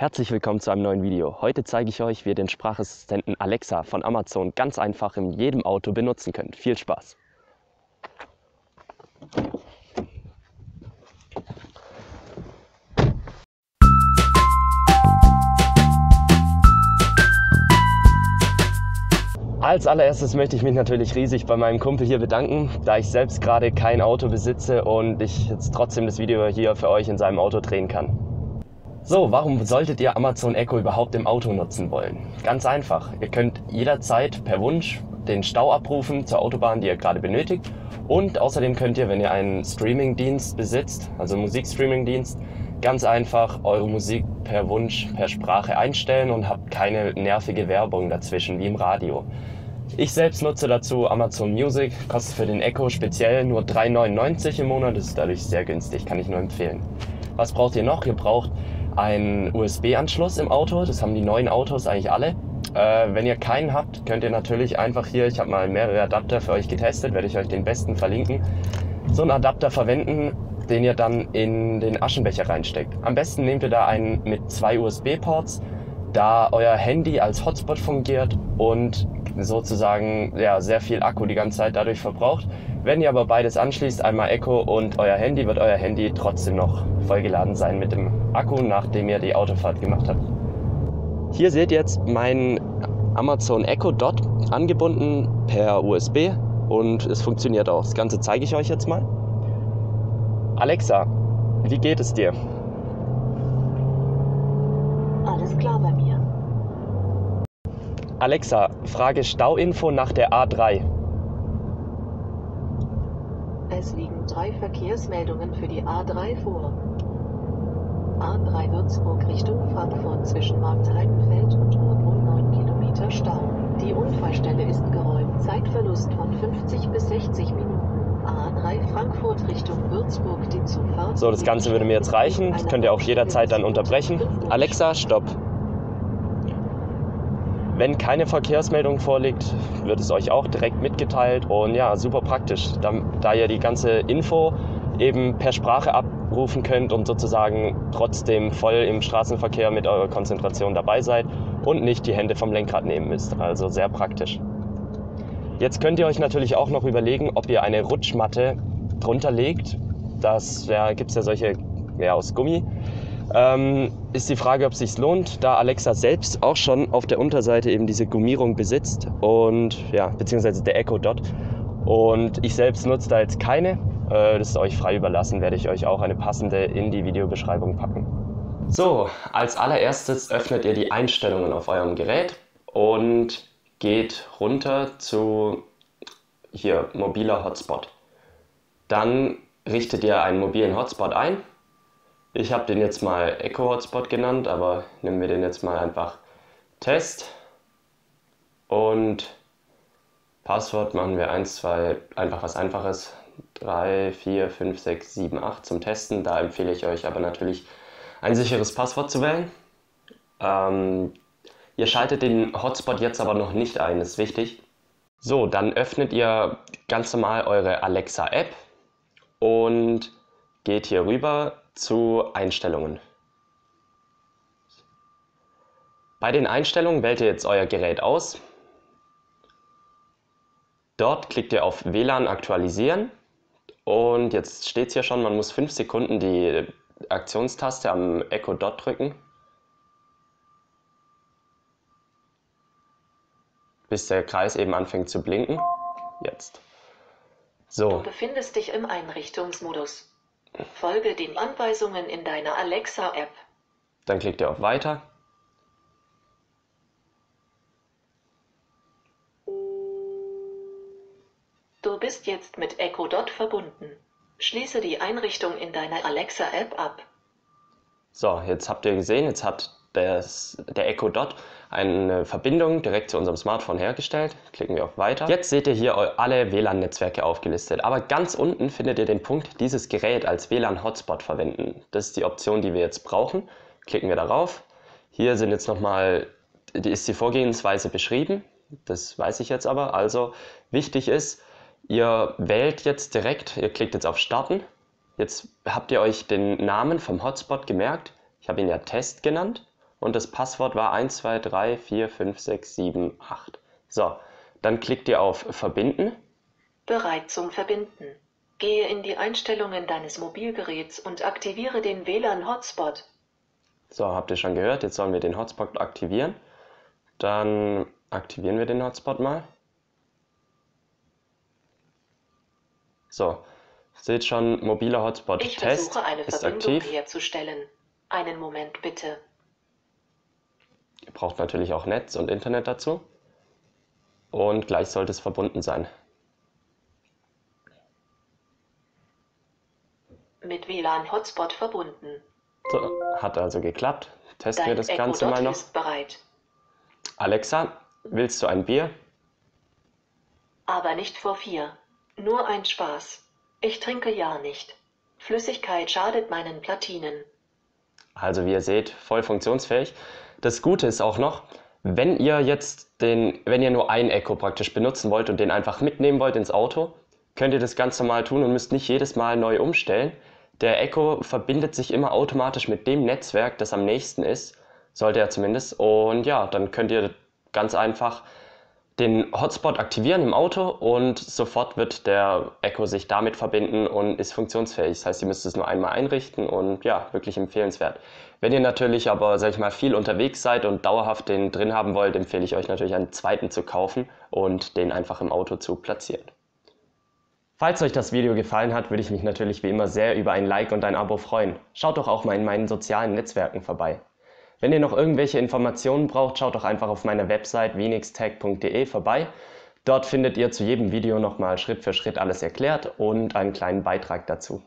Herzlich willkommen zu einem neuen Video. Heute zeige ich euch, wie ihr den Sprachassistenten Alexa von Amazon ganz einfach in jedem Auto benutzen könnt. Viel Spaß! Als allererstes möchte ich mich natürlich riesig bei meinem Kumpel hier bedanken, da ich selbst gerade kein Auto besitze und ich jetzt trotzdem das Video hier für euch in seinem Auto drehen kann. So, warum solltet ihr Amazon Echo überhaupt im Auto nutzen wollen? Ganz einfach, ihr könnt jederzeit per Wunsch den Stau abrufen zur Autobahn, die ihr gerade benötigt, und außerdem könnt ihr, wenn ihr einen Streamingdienst besitzt, also Musikstreamingdienst, ganz einfach eure Musik per Wunsch, per Sprache einstellen und habt keine nervige Werbung dazwischen wie im Radio. Ich selbst nutze dazu Amazon Music, kostet für den Echo speziell nur 3,99 im Monat, das ist dadurch sehr günstig, kann ich nur empfehlen. Was braucht ihr noch? Ihr braucht einen USB-Anschluss im Auto, das haben die neuen Autos eigentlich alle. Wenn ihr keinen habt, könnt ihr natürlich einfach hier, ich habe mal mehrere Adapter für euch getestet, werde ich euch den besten verlinken, so einen Adapter verwenden, den ihr dann in den Aschenbecher reinsteckt. Am besten nehmt ihr da einen mit 2 USB-Ports, da euer Handy als Hotspot fungiert und sozusagen ja, sehr viel Akku die ganze Zeit dadurch verbraucht. Wenn ihr aber beides anschließt, einmal Echo und euer Handy, wird euer Handy trotzdem noch vollgeladen sein mit dem Akku, nachdem ihr die Autofahrt gemacht habt. Hier seht ihr jetzt mein Amazon Echo Dot angebunden per USB und es funktioniert auch. Das Ganze zeige ich euch jetzt mal. Alexa, wie geht es dir? Alles klar bei mir. Alexa, frage Stauinfo nach der A3. Es liegen 3 Verkehrsmeldungen für die A3 vor. A3 Würzburg Richtung Frankfurt zwischen Marktheidenfeld und Rothbrunn 9 Kilometer Stau. Die Unfallstelle ist geräumt. Zeitverlust von 50 bis 60 Minuten. A3 Frankfurt Richtung Würzburg, die Zufahrt. So, das Ganze würde mir jetzt reichen. Das könnt ihr auch jederzeit dann unterbrechen. Alexa, stopp. Wenn keine Verkehrsmeldung vorliegt, wird es euch auch direkt mitgeteilt und ja, super praktisch, da ihr die ganze Info eben per Sprache abrufen könnt und sozusagen trotzdem voll im Straßenverkehr mit eurer Konzentration dabei seid und nicht die Hände vom Lenkrad nehmen müsst. Also sehr praktisch. Jetzt könnt ihr euch natürlich auch noch überlegen, ob ihr eine Rutschmatte drunter legt. Das ja, gibt es ja solche aus Gummi. Ist die Frage, ob es sich lohnt, da Alexa selbst auch schon auf der Unterseite eben diese Gummierung besitzt und ja, beziehungsweise der Echo Dot. Und ich selbst nutze da jetzt keine, das ist euch frei überlassen, werde ich euch auch eine passende in die Videobeschreibung packen. So, als allererstes öffnet ihr die Einstellungen auf eurem Gerät und geht runter zu hier mobiler Hotspot. Dann richtet ihr einen mobilen Hotspot ein. Ich habe den jetzt mal Echo Hotspot genannt, aber nehmen wir den jetzt mal einfach Test und Passwort machen wir 1, 2, einfach was Einfaches, 3, 4, 5, 6, 7, 8 zum Testen. Da empfehle ich euch aber natürlich ein sicheres Passwort zu wählen. Ihr schaltet den Hotspot jetzt aber noch nicht ein, ist wichtig. So, dann öffnet ihr ganz normal eure Alexa App und geht hier rüber zu Einstellungen. Bei den Einstellungen wählt ihr jetzt euer Gerät aus. Dort klickt ihr auf WLAN aktualisieren und jetzt steht es hier schon, man muss 5 Sekunden die Aktionstaste am Echo Dot drücken, bis der Kreis eben anfängt zu blinken. Jetzt. So. Du befindest dich im Einrichtungsmodus. Folge den Anweisungen in deiner Alexa-App. Dann klickt ihr auf Weiter. Du bist jetzt mit Echo Dot verbunden. Schließe die Einrichtung in deiner Alexa-App ab. So, jetzt habt ihr gesehen, jetzt hat der Echo Dot eine Verbindung direkt zu unserem Smartphone hergestellt. Klicken wir auf Weiter. Jetzt seht ihr hier alle WLAN-Netzwerke aufgelistet, aber ganz unten findet ihr den Punkt, dieses Gerät als WLAN-Hotspot verwenden. Das ist die Option, die wir jetzt brauchen. Klicken wir darauf. Hier sind jetzt nochmal, ist die Vorgehensweise beschrieben. Das weiß ich jetzt aber. Also wichtig ist, ihr wählt jetzt direkt, ihr klickt jetzt auf Starten. Jetzt habt ihr euch den Namen vom Hotspot gemerkt. Ich habe ihn ja Test genannt. und das Passwort war 12345678. So, dann klickt ihr auf Verbinden. Bereit zum Verbinden. Gehe in die Einstellungen deines Mobilgeräts und aktiviere den WLAN-Hotspot. So, habt ihr schon gehört, jetzt sollen wir den Hotspot aktivieren. Dann aktivieren wir den Hotspot mal. So, seht schon, mobiler Hotspot-Test ist aktiv. Herzustellen. Einen Moment bitte. Ihr braucht natürlich auch Netz und Internet dazu. Und gleich sollte es verbunden sein. Mit WLAN-Hotspot verbunden. So, hat also geklappt. Testen wir das Ganze mal noch. Ist bereit. Alexa, willst du ein Bier? Aber nicht vor 4. Nur ein Spaß. Ich trinke ja nicht. Flüssigkeit schadet meinen Platinen. Also wie ihr seht, voll funktionsfähig. Das Gute ist auch noch, wenn ihr jetzt nur ein Echo praktisch benutzen wollt und den einfach mitnehmen wollt ins Auto, könnt ihr das ganz normal tun und müsst nicht jedes Mal neu umstellen. Der Echo verbindet sich immer automatisch mit dem Netzwerk, das am nächsten ist, sollte er zumindest. Und ja, dann könnt ihr ganz einfach den Hotspot aktivieren im Auto und sofort wird der Echo sich damit verbinden und ist funktionsfähig. Das heißt, ihr müsst es nur einmal einrichten und ja, wirklich empfehlenswert. Wenn ihr natürlich aber, sag ich mal, viel unterwegs seid und dauerhaft den drin haben wollt, empfehle ich euch natürlich einen zweiten zu kaufen und den einfach im Auto zu platzieren. Falls euch das Video gefallen hat, würde ich mich natürlich wie immer sehr über ein Like und ein Abo freuen. Schaut doch auch mal in meinen sozialen Netzwerken vorbei. Wenn ihr noch irgendwelche Informationen braucht, schaut doch einfach auf meiner Website venixtech.de vorbei. Dort findet ihr zu jedem Video nochmal Schritt für Schritt alles erklärt und einen kleinen Beitrag dazu.